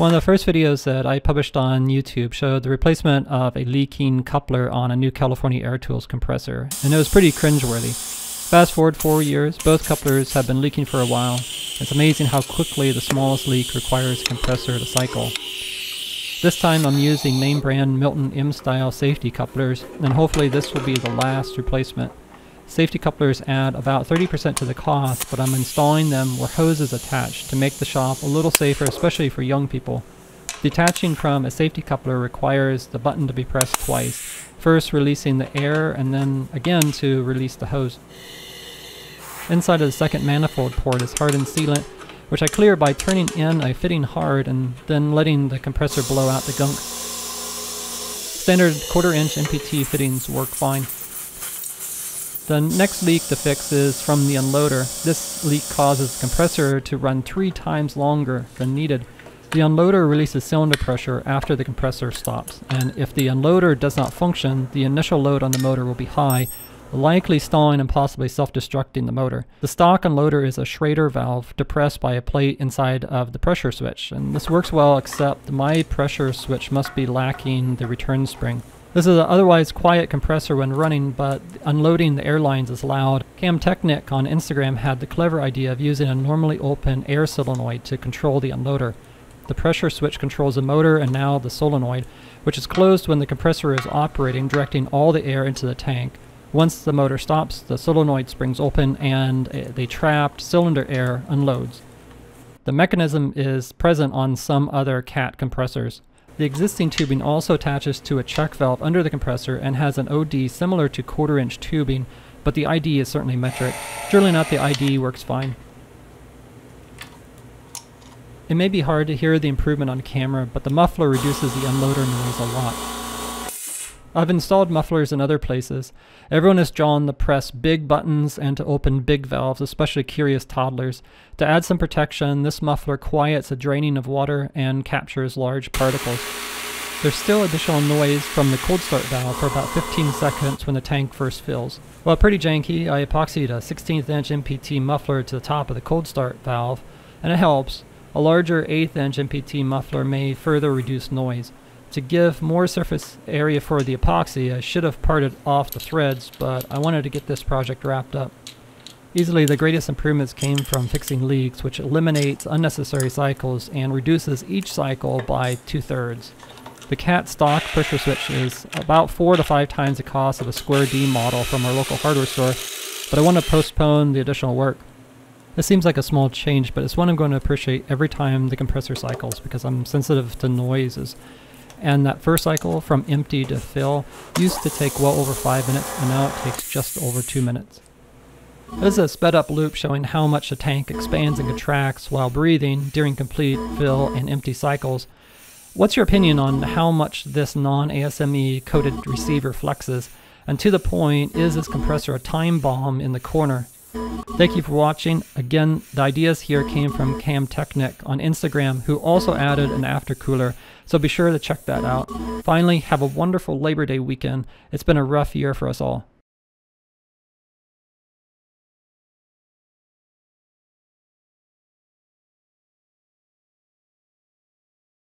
One of the first videos that I published on YouTube showed the replacement of a leaking coupler on a new California Air Tools compressor, and it was pretty cringeworthy. Fast forward 4 years, both couplers have been leaking for a while. It's amazing how quickly the smallest leak requires a compressor to cycle. This time I'm using name brand Milton M-Style safety couplers, and hopefully this will be the last replacement. Safety couplers add about 30% to the cost, but I'm installing them where hoses attached to make the shop a little safer, especially for young people. Detaching from a safety coupler requires the button to be pressed twice, first releasing the air and then again to release the hose. Inside of the second manifold port is hardened sealant, which I clear by turning in a fitting hard and then letting the compressor blow out the gunk. Standard 1/4-inch NPT fittings work fine. The next leak to fix is from the unloader. This leak causes the compressor to run 3 times longer than needed. The unloader releases cylinder pressure after the compressor stops, and if the unloader does not function, the initial load on the motor will be high, likely stalling and possibly self-destructing the motor. The stock unloader is a Schrader valve depressed by a plate inside of the pressure switch, and this works well except my pressure switch must be lacking the return spring. This is an otherwise quiet compressor when running, but unloading the airlines is loud. Kamtechnik on Instagram had the clever idea of using a normally open air solenoid to control the unloader. The pressure switch controls the motor and now the solenoid, which is closed when the compressor is operating, directing all the air into the tank. Once the motor stops, the solenoid springs open and the trapped cylinder air unloads. The mechanism is present on some other CAT compressors. The existing tubing also attaches to a check valve under the compressor and has an OD similar to 1/4-inch tubing, but the ID is certainly metric. Drilling out the ID works fine. It may be hard to hear the improvement on camera, but the muffler reduces the unloader noise a lot. I've installed mufflers in other places. Everyone is drawn to press big buttons and to open big valves, especially curious toddlers. To add some protection, this muffler quiets the draining of water and captures large particles. There's still additional noise from the cold start valve for about 15 seconds when the tank first fills. While pretty janky, I epoxied a 1/16-inch NPT muffler to the top of the cold start valve, and it helps. A larger 1/8-inch NPT muffler may further reduce noise. To give more surface area for the epoxy, I should have parted off the threads, but I wanted to get this project wrapped up. Easily the greatest improvements came from fixing leaks, which eliminates unnecessary cycles and reduces each cycle by 2/3. The CAT stock pressure switch is about 4 to 5 times the cost of a Square-D model from our local hardware store, but I want to postpone the additional work. This seems like a small change, but it's one I'm going to appreciate every time the compressor cycles because I'm sensitive to noises. And that first cycle from empty to fill used to take well over 5 minutes, and now it takes just over 2 minutes. This is a sped up loop showing how much the tank expands and contracts while breathing during complete, fill, and empty cycles. What's your opinion on how much this non-ASME coated receiver flexes? And to the point, is this compressor a time bomb in the corner? Thank you for watching. Again, the ideas here came from Kamtechnik on Instagram, who also added an aftercooler, so be sure to check that out. Finally, have a wonderful Labor Day weekend. It's been a rough year for us all.